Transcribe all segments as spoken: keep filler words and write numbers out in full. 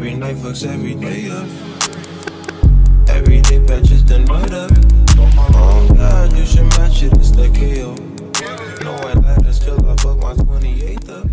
Every night fucks every day up. Every day patches done mud up. Oh God, you should match it, it's the K O. No one let us till I fuck my twenty-eighth up.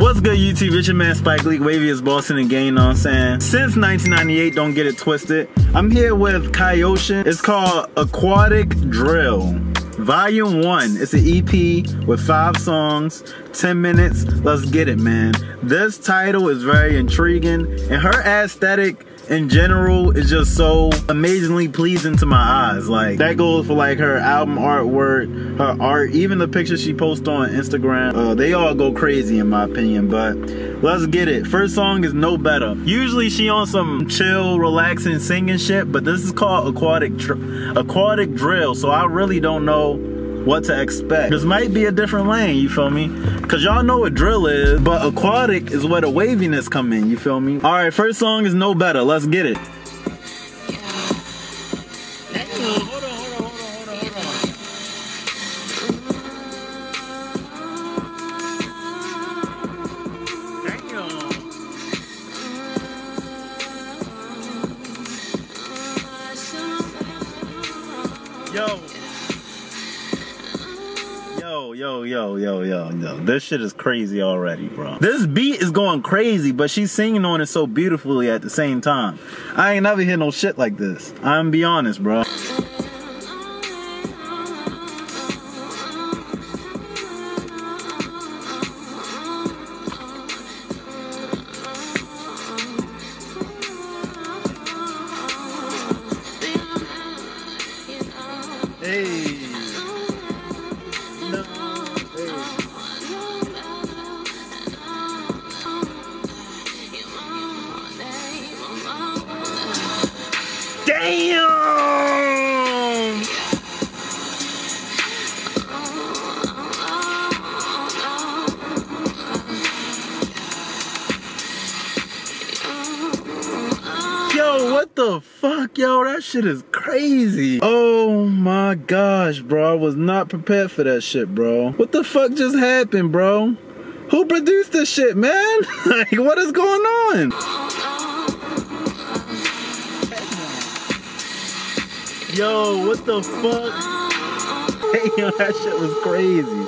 What's good, YouTube? It's your man Spike Leak, wavy as Boston and gang, you know what I'm saying? Since nineteen ninety-eight, don't get it twisted. I'm here with Kyeoshin. It's called Aquatic Drill. Volume one. It's an E P with five songs, ten minutes. Let's get it, man. This title is very intriguing, and her aesthetic in general is just so amazingly pleasing to my eyes. Like, that goes for like her album artwork, her art, even the pictures she posts on Instagram. Uh, they all go crazy in my opinion, but let's get it. First song is No Better. Usually she on some chill, relaxing, singing shit, but this is called Aquatic Dr- Aquatic Drill, so I really don't know what to expect. This might be a different lane, you feel me? Cause y'all know what drill is, but aquatic is where the waviness come in, you feel me? All right, first song is No Better. Let's get it. Yo. Yo, yo, yo, yo, yo, yo. This shit is crazy already, bro. This beat is going crazy, but she's singing on it so beautifully at the same time. I ain't never hear no shit like this. I'm be honest, bro. Hey. Damn! Yo, what the fuck, yo? That shit is crazy. Oh my gosh, bro. I was not prepared for that shit, bro. What the fuck just happened, bro? Who produced this shit, man? Like, what is going on? Yo, what the fuck? Damn, that shit was crazy.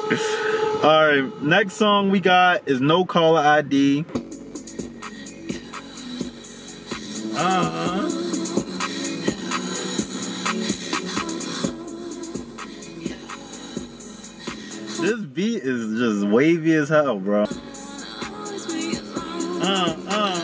Alright, next song we got is No Caller I D. Uh-huh. This beat is just wavy as hell, bro. Uh, uh, uh.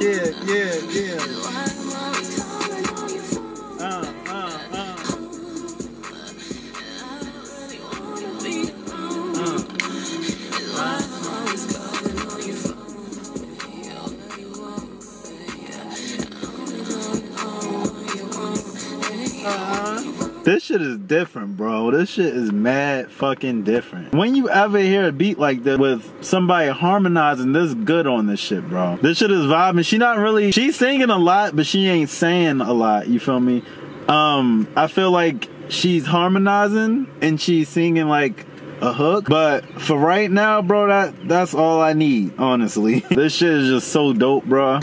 Yeah, yeah, yeah. Uh, uh, uh. Uh-huh. This shit is different, bro. This shit is mad fucking different. When you ever hear a beat like this with somebody harmonizing this good on this shit, bro. This shit is vibing. She not really, she's singing a lot, but she ain't saying a lot, you feel me? Um, I feel like she's harmonizing and she's singing like a hook, but for right now, bro, that that's all I need, honestly. This shit is just so dope, bro.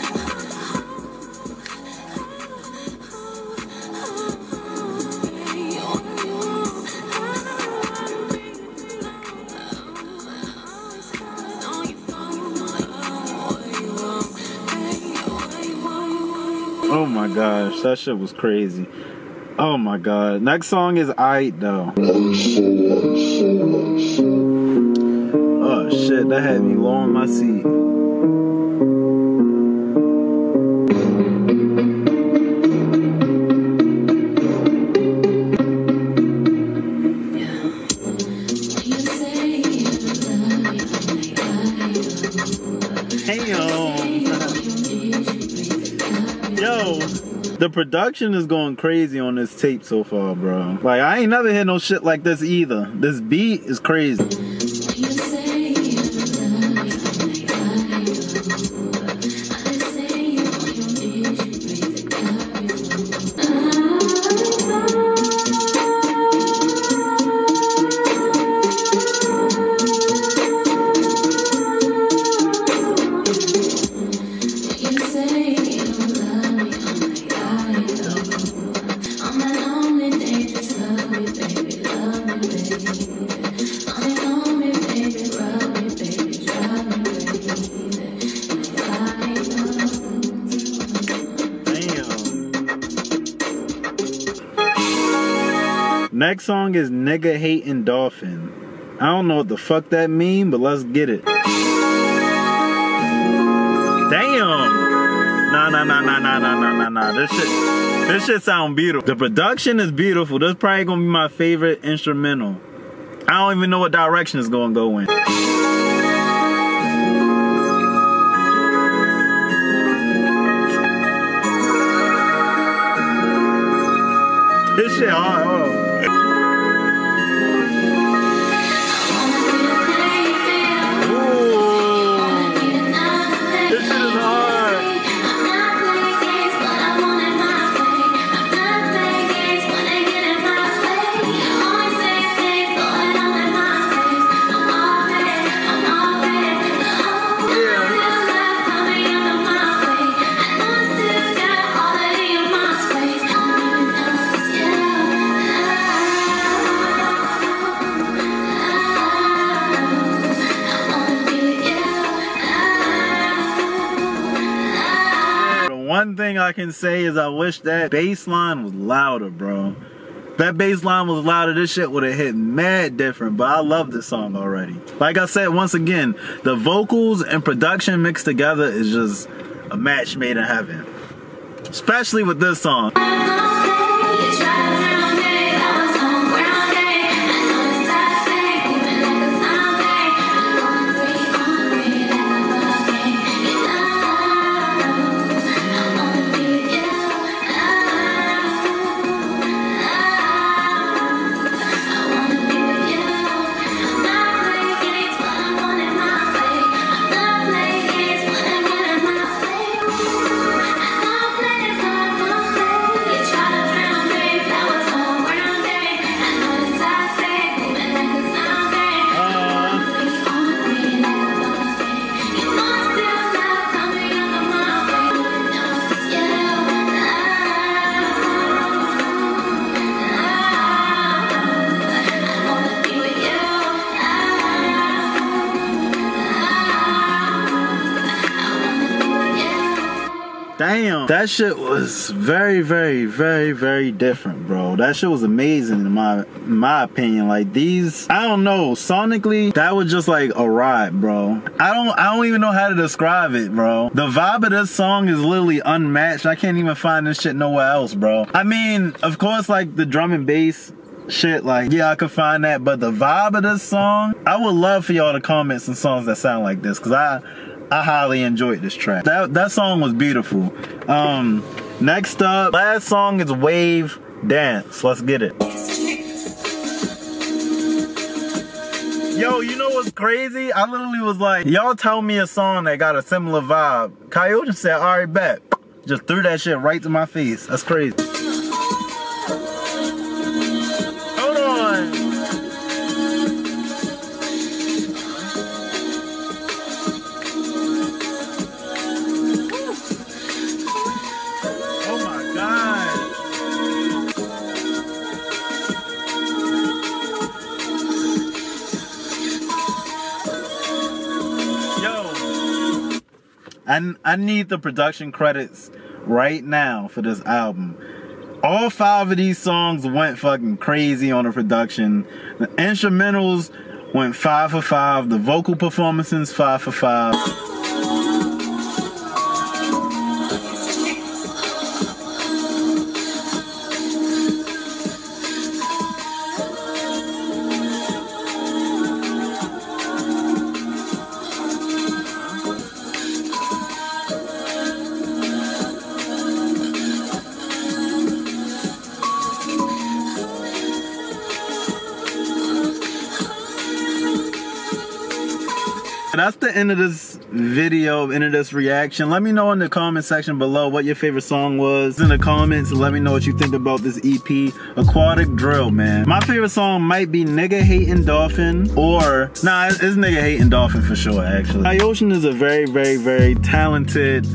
Oh my gosh, that shit was crazy. Oh my god. Next song is Aight though. Oh shit, that had me low on my seat. Hey yo. Yo. The production is going crazy on this tape so far, bro. Like, I ain't never hit no shit like this either. This beat is crazy. Next song is Nigga Hating Dolphin. I don't know what the fuck that mean, but let's get it. Damn! Nah, nah, nah, nah, nah, nah, nah, nah. This shit, this shit sound beautiful. The production is beautiful. This is probably gonna be my favorite instrumental. I don't even know what direction it's gonna go in. This shit hard. Hold on. One thing I can say is I wish that bass line was louder, bro. If that bass line was louder, this shit would have hit mad different, but I love this song already. Like I said, once again, the vocals and production mixed together is just a match made in heaven. Especially with this song. Damn, that shit was very, very, very, very different, bro. That shit was amazing in my my opinion. Like these, I don't know, sonically, that was just like a ride, bro. I don't, I don't even know how to describe it, bro. The vibe of this song is literally unmatched. I can't even find this shit nowhere else, bro. I mean, of course, like the drum and bass shit, like, yeah, I could find that, but the vibe of this song, I would love for y'all to comment some songs that sound like this, cause I. I highly enjoyed this track. That, that song was beautiful. Um, next up, last song is Wave Dance. Let's get it. Yo, you know what's crazy? I literally was like, y'all tell me a song that got a similar vibe. Kyeoshin said, all right, bet. Just threw that shit right to my face. That's crazy. I, I need the production credits right now for this album. All five of these songs went fucking crazy on the production. The instrumentals went five for five. The vocal performances, five for five. So that's the end of this video, end of this reaction. Let me know in the comment section below what your favorite song was. In the comments, let me know what you think about this E P, Aquatic Drill, man. My favorite song might be Nigga Hatin' Dolphin, or, nah, it's Nigga Hatin' Dolphin for sure, actually. Kyeoshin is a very, very, very talented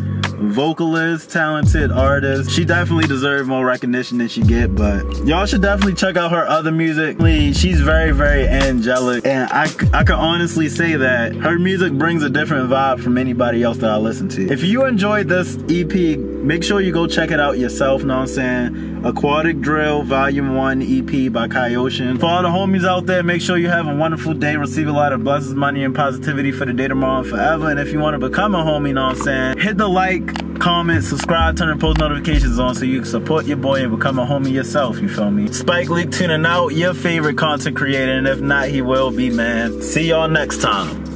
vocalist, talented artist. She definitely deserves more recognition than she get, but y'all should definitely check out her other music. She's very, very angelic, and I, I can honestly say that her music brings a different vibe from anybody else that I listen to. If you enjoyed this E P, make sure you go check it out yourself, know what I'm saying? Aquatic Drill Volume one E P by Kyeoshin. For all the homies out there, make sure you have a wonderful day, receive a lot of blessings, money, and positivity for the day, tomorrow, and forever. And if you want to become a homie, know what I'm saying? Hit the like, comment, subscribe, turn post notifications on so you can support your boy and become a homie yourself, you feel me? Spike Leak tuning out, your favorite content creator, and if not, he will be, man. See y'all next time.